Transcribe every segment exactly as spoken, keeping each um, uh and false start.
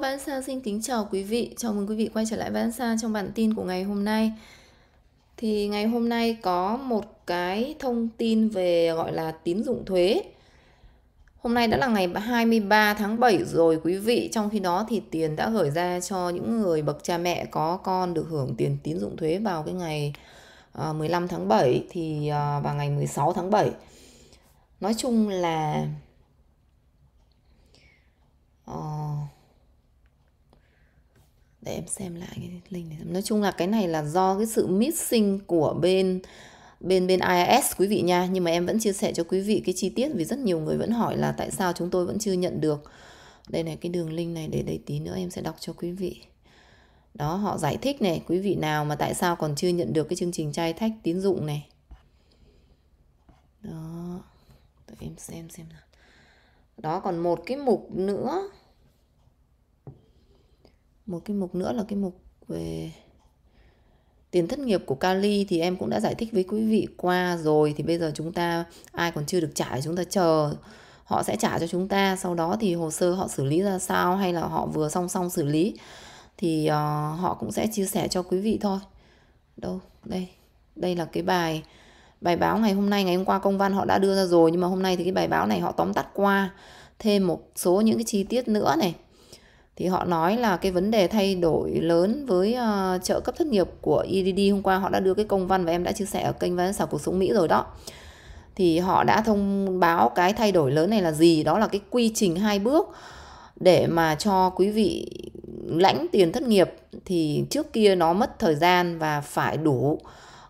Văn Sa xin kính chào quý vị, chào mừng quý vị quay trở lại Văn Sa trong bản tin của ngày hôm nay. Thì ngày hôm nay có một cái thông tin về gọi là tín dụng thuế. Hôm nay đã là ngày hai mươi ba tháng bảy rồi quý vị, trong khi đó thì tiền đã gửi ra cho những người bậc cha mẹ có con được hưởng tiền tín dụng thuế vào cái ngày mười lăm tháng bảy thì và ngày mười sáu tháng bảy. Nói chung là ờ để em xem lại cái link này. Nói chung là cái này là do cái sự missing của bên bên bên I R S quý vị nha. Nhưng mà em vẫn chia sẻ cho quý vị cái chi tiết vì rất nhiều người vẫn hỏi là tại sao chúng tôi vẫn chưa nhận được. Đây này, cái đường link này để đây tí nữa em sẽ đọc cho quý vị. Đó, họ giải thích này, quý vị nào mà tại sao còn chưa nhận được cái chương trình trai thách tín dụng này. Đó, để em xem xem nào. Đó, còn một cái mục nữa. Một cái mục nữa là cái mục về tiền thất nghiệp của Cali thì em cũng đã giải thích với quý vị qua rồi. Thì bây giờ chúng ta, ai còn chưa được trả chúng ta chờ, họ sẽ trả cho chúng ta. Sau đó thì hồ sơ họ xử lý ra sao hay là họ vừa song song xử lý thì uh, họ cũng sẽ chia sẻ cho quý vị thôi. Đâu, đây, đây là cái bài bài báo ngày hôm nay. Ngày hôm qua công văn họ đã đưa ra rồi, nhưng mà hôm nay thì cái bài báo này họ tóm tắt qua thêm một số những cái chi tiết nữa này. Thì họ nói là cái vấn đề thay đổi lớn với uh, trợ cấp thất nghiệp của E D D. Hôm qua họ đã đưa cái công văn và em đã chia sẻ ở kênh Văn Sảo Cuộc Sống Mỹ rồi đó. Thì họ đã thông báo cái thay đổi lớn này là gì? Đó là cái quy trình hai bước để mà cho quý vị lãnh tiền thất nghiệp. Thì trước kia nó mất thời gian và phải đủ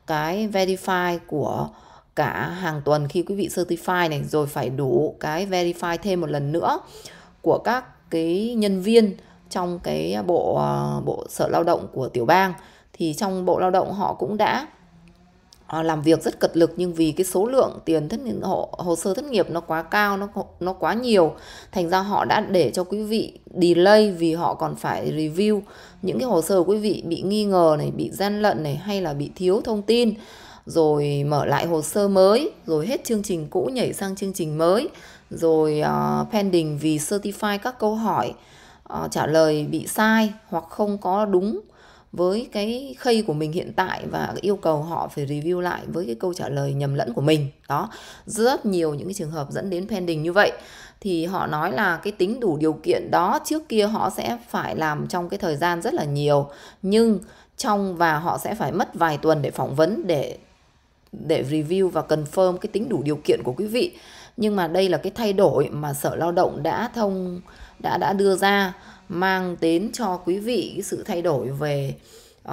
cái verify của cả hàng tuần khi quý vị certify này. Rồi phải đủ cái verify thêm một lần nữa của các cái nhân viên trong cái bộ bộ sở lao động của tiểu bang. Thì trong bộ lao động họ cũng đã làm việc rất cật lực, nhưng vì cái số lượng tiền thất nghiệp, hồ, hồ sơ thất nghiệp nó quá cao, nó nó quá nhiều, thành ra họ đã để cho quý vị delay vì họ còn phải review những cái hồ sơ của quý vị bị nghi ngờ này, bị gian lận này, hay là bị thiếu thông tin, rồi mở lại hồ sơ mới, rồi hết chương trình cũ nhảy sang chương trình mới, rồi uh, pending vì certify các câu hỏi uh, trả lời bị sai hoặc không có đúng với cái khay của mình hiện tại, và yêu cầu họ phải review lại với cái câu trả lời nhầm lẫn của mình. Đó, rất nhiều những cái trường hợp dẫn đến pending như vậy. Thì họ nói là cái tính đủ điều kiện đó trước kia họ sẽ phải làm trong cái thời gian rất là nhiều, nhưng trong và họ sẽ phải mất vài tuần để phỏng vấn, để để review và confirm cái tính đủ điều kiện của quý vị. Nhưng mà đây là cái thay đổi mà Sở Lao động đã thông đã đã đưa ra, mang đến cho quý vị cái sự thay đổi về uh,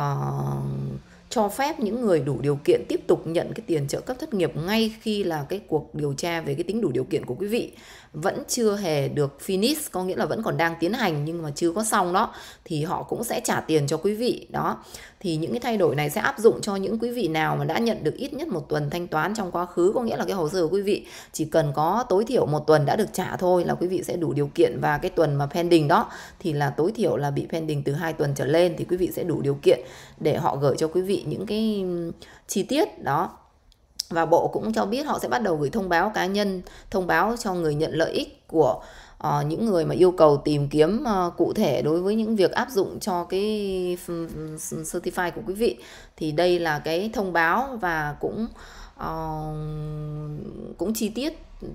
cho phép những người đủ điều kiện tiếp tục nhận cái tiền trợ cấp thất nghiệp ngay khi là cái cuộc điều tra về cái tính đủ điều kiện của quý vị vẫn chưa hề được finish, có nghĩa là vẫn còn đang tiến hành nhưng mà chưa có xong đó, thì họ cũng sẽ trả tiền cho quý vị. Đó, thì những cái thay đổi này sẽ áp dụng cho những quý vị nào mà đã nhận được ít nhất một tuần thanh toán trong quá khứ, có nghĩa là cái hồ sơ của quý vị chỉ cần có tối thiểu một tuần đã được trả thôi là quý vị sẽ đủ điều kiện, và cái tuần mà pending đó thì là tối thiểu là bị pending từ hai tuần trở lên thì quý vị sẽ đủ điều kiện để họ gửi cho quý vị những cái chi tiết đó. Và bộ cũng cho biết họ sẽ bắt đầu gửi thông báo cá nhân, thông báo cho người nhận lợi ích của uh, những người mà yêu cầu tìm kiếm uh, cụ thể đối với những việc áp dụng cho cái certify của quý vị. Thì đây là cái thông báo và cũng uh, cũng chi tiết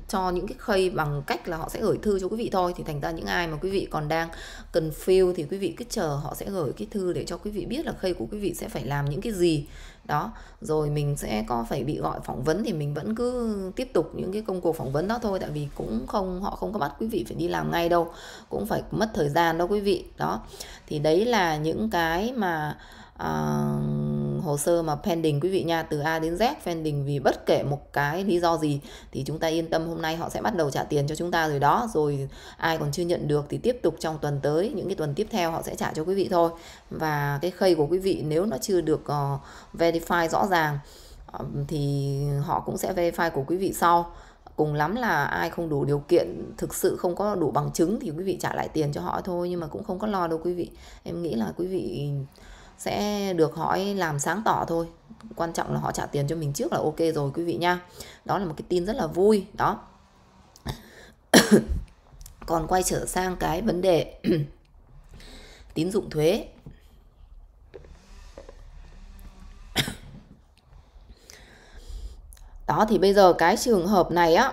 cho những cái khay bằng cách là họ sẽ gửi thư cho quý vị thôi. Thì thành ra những ai mà quý vị còn đang confuse thì quý vị cứ chờ họ sẽ gửi cái thư để cho quý vị biết là khay của quý vị sẽ phải làm những cái gì. Đó, rồi mình sẽ có phải bị gọi phỏng vấn thì mình vẫn cứ tiếp tục những cái công cuộc phỏng vấn đó thôi, tại vì cũng không họ không có bắt quý vị phải đi làm ngay đâu, cũng phải mất thời gian đâu quý vị. Đó, thì đấy là những cái mà uh, hồ sơ mà pending quý vị nha, từ A đến Z pending vì bất kể một cái lý do gì thì chúng ta yên tâm, hôm nay họ sẽ bắt đầu trả tiền cho chúng ta rồi đó. Rồi ai còn chưa nhận được thì tiếp tục trong tuần tới, những cái tuần tiếp theo họ sẽ trả cho quý vị thôi. Và cái khay của quý vị nếu nó chưa được uh, verify rõ ràng thì họ cũng sẽ verify của quý vị sau. Cùng lắm là ai không đủ điều kiện, thực sự không có đủ bằng chứng thì quý vị trả lại tiền cho họ thôi, nhưng mà cũng không có lo đâu quý vị. Em nghĩ là quý vị sẽ được hỏi làm sáng tỏ thôi. Quan trọng là họ trả tiền cho mình trước là ok rồi quý vị nha. Đó là một cái tin rất là vui. Đó. Còn quay trở sang cái vấn đề tín dụng thuế. Đó, thì bây giờ cái trường hợp này á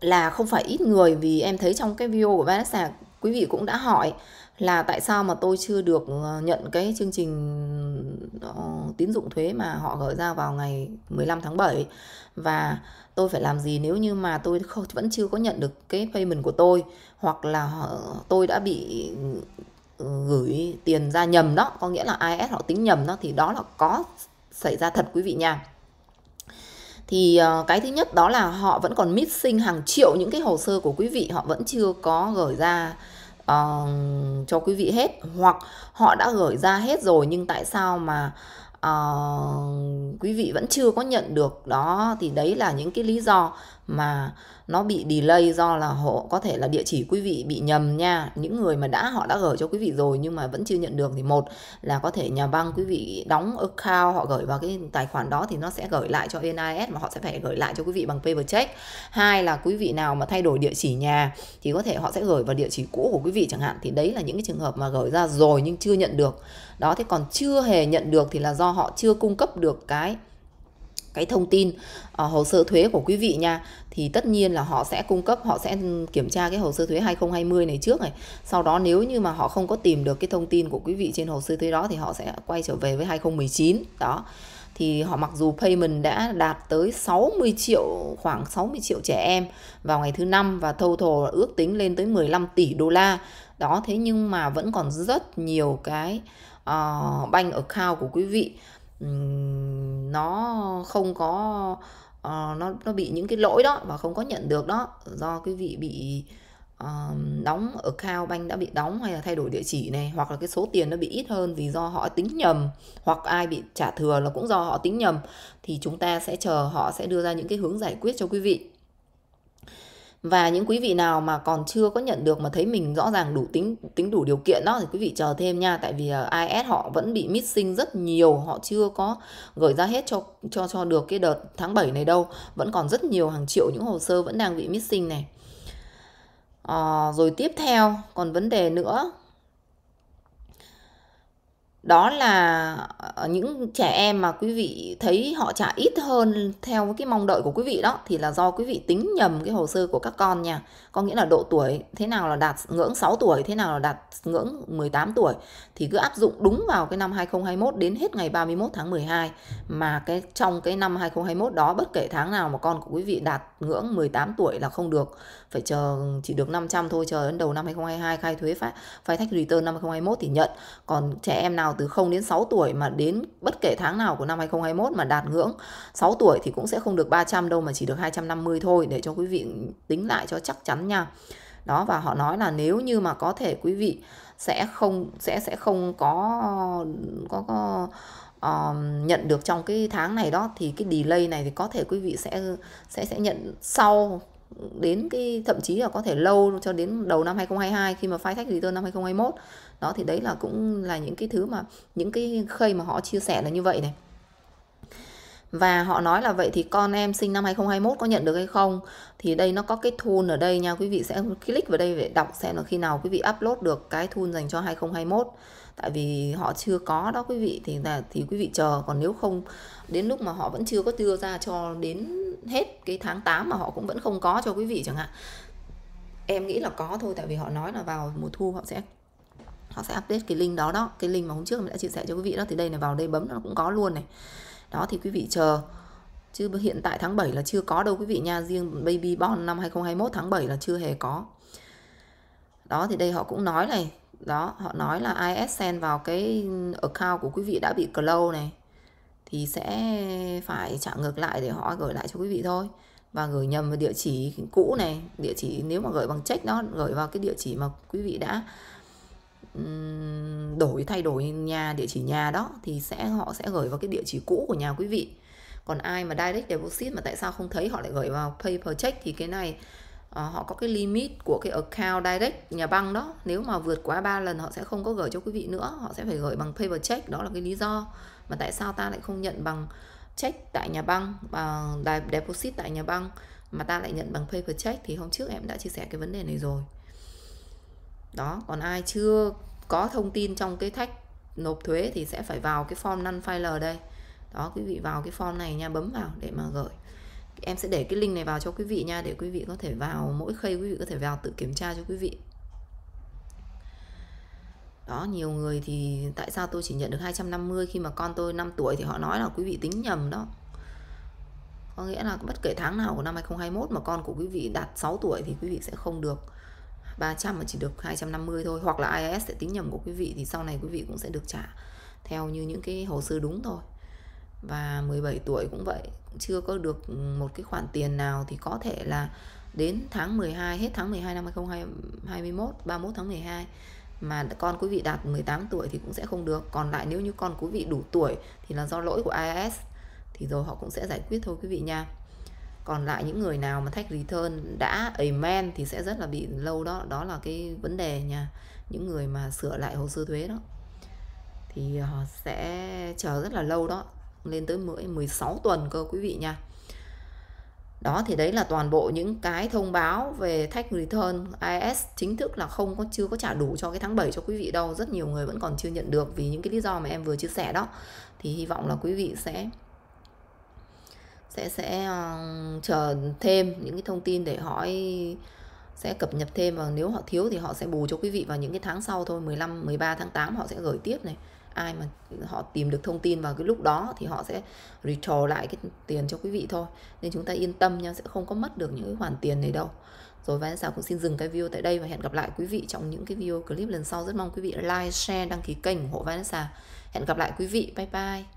là không phải ít người, vì em thấy trong cái video của Vanessa quý vị cũng đã hỏi là tại sao mà tôi chưa được nhận cái chương trình tín dụng thuế mà họ gửi ra vào ngày mười lăm tháng bảy, và tôi phải làm gì nếu như mà tôi không, vẫn chưa có nhận được cái payment của tôi, hoặc là tôi đã bị gửi tiền ra nhầm đó, có nghĩa là i rờ ét họ tính nhầm đó, thì đó là có xảy ra thật quý vị nha. Thì cái thứ nhất đó là họ vẫn còn missing hàng triệu những cái hồ sơ của quý vị, họ vẫn chưa có gửi ra Uh, cho quý vị hết, hoặc họ đã gửi ra hết rồi nhưng tại sao mà uh, quý vị vẫn chưa có nhận được đó. Thì đấy là những cái lý do mà nó bị delay, do là họ có thể là địa chỉ quý vị bị nhầm nha. Những người mà đã họ đã gửi cho quý vị rồi nhưng mà vẫn chưa nhận được thì một là có thể nhà băng quý vị đóng account, họ gửi vào cái tài khoản đó thì nó sẽ gửi lại cho i rờ ét mà họ sẽ phải gửi lại cho quý vị bằng paper check. Hai là quý vị nào mà thay đổi địa chỉ nhà thì có thể họ sẽ gửi vào địa chỉ cũ của quý vị chẳng hạn. Thì đấy là những cái trường hợp mà gửi ra rồi nhưng chưa nhận được. Đó, thế còn chưa hề nhận được thì là do họ chưa cung cấp được cái cái thông tin uh, hồ sơ thuế của quý vị nha. Thì tất nhiên là họ sẽ cung cấp, họ sẽ kiểm tra cái hồ sơ thuế hai không hai không này trước này. Sau đó nếu như mà họ không có tìm được cái thông tin của quý vị trên hồ sơ thuế đó thì họ sẽ quay trở về với hai không một chín. Đó. Thì họ mặc dù payment đã đạt tới sáu mươi triệu, khoảng sáu mươi triệu trẻ em vào ngày thứ năm và total ước tính lên tới mười lăm tỷ đô la. Đó, thế nhưng mà vẫn còn rất nhiều cái uh, bank account của quý vị nó không có uh, nó, nó bị những cái lỗi đó và không có nhận được đó, do quý vị bị uh, đóng account bank đã bị đóng, hay là thay đổi địa chỉ này, hoặc là cái số tiền nó bị ít hơn vì do họ tính nhầm, hoặc ai bị trả thừa là cũng do họ tính nhầm. Thì chúng ta sẽ chờ họ sẽ đưa ra những cái hướng giải quyết cho quý vị. Và những quý vị nào mà còn chưa có nhận được mà thấy mình rõ ràng đủ tính tính đủ điều kiện đó thì quý vị chờ thêm nha. Tại vì i rờ ét họ vẫn bị missing rất nhiều, họ chưa có gửi ra hết cho cho cho được cái đợt tháng bảy này đâu. Vẫn còn rất nhiều hàng triệu những hồ sơ vẫn đang bị missing này. À, rồi tiếp theo còn vấn đề nữa. Đó là những trẻ em mà quý vị thấy họ trả ít hơn theo cái mong đợi của quý vị đó thì là do quý vị tính nhầm cái hồ sơ của các con nha. Có nghĩa là độ tuổi thế nào là đạt ngưỡng sáu tuổi, thế nào là đạt ngưỡng mười tám tuổi thì cứ áp dụng đúng vào cái năm hai không hai mốt đến hết ngày ba mươi mốt tháng mười hai. Mà cái trong cái năm hai không hai mốt đó, bất kể tháng nào mà con của quý vị đạt ngưỡng mười tám tuổi là không được, phải chờ chỉ được năm trăm thôi, chờ đến đầu năm hai không hai hai khai thuế phát phai thách return năm hai không hai mốt thì nhận. Còn trẻ em nào từ không đến sáu tuổi mà đến bất kể tháng nào của năm hai không hai mốt mà đạt ngưỡng sáu tuổi thì cũng sẽ không được ba trăm đâu, mà chỉ được hai trăm năm mươi thôi, để cho quý vị tính lại cho chắc chắn nha. Đó, và họ nói là nếu như mà có thể quý vị sẽ không sẽ sẽ không có có, có uh, nhận được trong cái tháng này đó thì cái delay này thì có thể quý vị sẽ sẽ sẽ nhận sau đến cái, thậm chí là có thể lâu cho đến đầu năm hai không hai hai khi mà phai thách return năm hai không hai mốt. Đó, thì đấy là cũng là những cái thứ mà những cái khây mà họ chia sẻ là như vậy này. Và họ nói là vậy thì con em sinh năm hai không hai mốt có nhận được hay không? Thì đây nó có cái tool ở đây nha, quý vị sẽ click vào đây để đọc xem là khi nào quý vị upload được cái tool dành cho hai không hai mốt. Tại vì họ chưa có đó quý vị, thì là thì quý vị chờ, còn nếu không đến lúc mà họ vẫn chưa có đưa ra cho đến hết cái tháng tám mà họ cũng vẫn không có cho quý vị chẳng hạn. Em nghĩ là có thôi, tại vì họ nói là vào mùa thu họ sẽ họ sẽ update cái link đó đó, cái link mà hôm trước mình đã chia sẻ cho quý vị đó, thì đây này, vào đây bấm nó cũng có luôn này. Đó, thì quý vị chờ, chứ hiện tại tháng bảy là chưa có đâu quý vị nha, riêng baby born năm hai không hai mốt tháng bảy là chưa hề có. Đó, thì đây họ cũng nói này, đó, họ nói là i rờ ét send vào cái account của quý vị đã bị close này thì sẽ phải trả ngược lại để họ gửi lại cho quý vị thôi, và gửi nhầm vào địa chỉ cũ này, địa chỉ nếu mà gửi bằng check đó, gửi vào cái địa chỉ mà quý vị đã đổi thay đổi nhà, địa chỉ nhà đó thì sẽ họ sẽ gửi vào cái địa chỉ cũ của nhà quý vị. Còn ai mà direct deposit mà tại sao không thấy họ lại gửi vào paper check thì cái này à, họ có cái limit của cái account direct nhà băng đó, nếu mà vượt quá ba lần họ sẽ không có gửi cho quý vị nữa, họ sẽ phải gửi bằng paper check. Đó là cái lý do mà tại sao ta lại không nhận bằng check tại nhà băng, bằng deposit tại nhà băng mà ta lại nhận bằng paper check. Thì hôm trước em đã chia sẻ cái vấn đề này rồi. Đó, còn ai chưa có thông tin trong cái thách nộp thuế thì sẽ phải vào cái form non filer đây. Đó, quý vị vào cái form này nha, bấm vào để mà gửi. Em sẽ để cái link này vào cho quý vị nha, để quý vị có thể vào, mỗi khây quý vị có thể vào tự kiểm tra cho quý vị. Đó, nhiều người thì tại sao tôi chỉ nhận được hai trăm năm mươi khi mà con tôi năm tuổi thì họ nói là quý vị tính nhầm đó. Có nghĩa là bất kể tháng nào của năm hai không hai mốt mà con của quý vị đạt sáu tuổi thì quý vị sẽ không được ba trăm mà chỉ được hai trăm năm mươi thôi. Hoặc là i rờ ét sẽ tính nhầm của quý vị thì sau này quý vị cũng sẽ được trả theo như những cái hồ sơ đúng thôi. Và mười bảy tuổi cũng vậy, chưa có được một cái khoản tiền nào thì có thể là đến tháng mười hai, hết tháng mười hai năm hai không hai mốt, ba mươi mốt tháng mười hai mà con quý vị đạt mười tám tuổi thì cũng sẽ không được. Còn lại nếu như con quý vị đủ tuổi thì là do lỗi của i rờ ét thì rồi họ cũng sẽ giải quyết thôi quý vị nha. Còn lại những người nào mà thách return đã amen thì sẽ rất là bị lâu đó. Đó là cái vấn đề nha, những người mà sửa lại hồ sơ thuế đó thì họ sẽ chờ rất là lâu đó, lên tới mười sáu tuần cơ quý vị nha. Đó thì đấy là toàn bộ những cái thông báo về tax return i rờ ét chính thức là không có, chưa có trả đủ cho cái tháng bảy cho quý vị đâu. Rất nhiều người vẫn còn chưa nhận được vì những cái lý do mà em vừa chia sẻ đó. Thì hy vọng là quý vị sẽ sẽ sẽ uh, chờ thêm những cái thông tin để hỏi, sẽ cập nhật thêm, và nếu họ thiếu thì họ sẽ bù cho quý vị vào những cái tháng sau thôi. Mười lăm, mười ba tháng tám họ sẽ gửi tiếp này. Ai mà họ tìm được thông tin vào cái lúc đó thì họ sẽ retro lại cái tiền cho quý vị thôi. Nên chúng ta yên tâm nha, sẽ không có mất được những cái khoản tiền này đâu. Rồi Vanessa cũng xin dừng cái video tại đây và hẹn gặp lại quý vị trong những cái video clip lần sau. Rất mong quý vị like, share, đăng ký kênh ủng hộ Vanessa. Hẹn gặp lại quý vị, bye bye.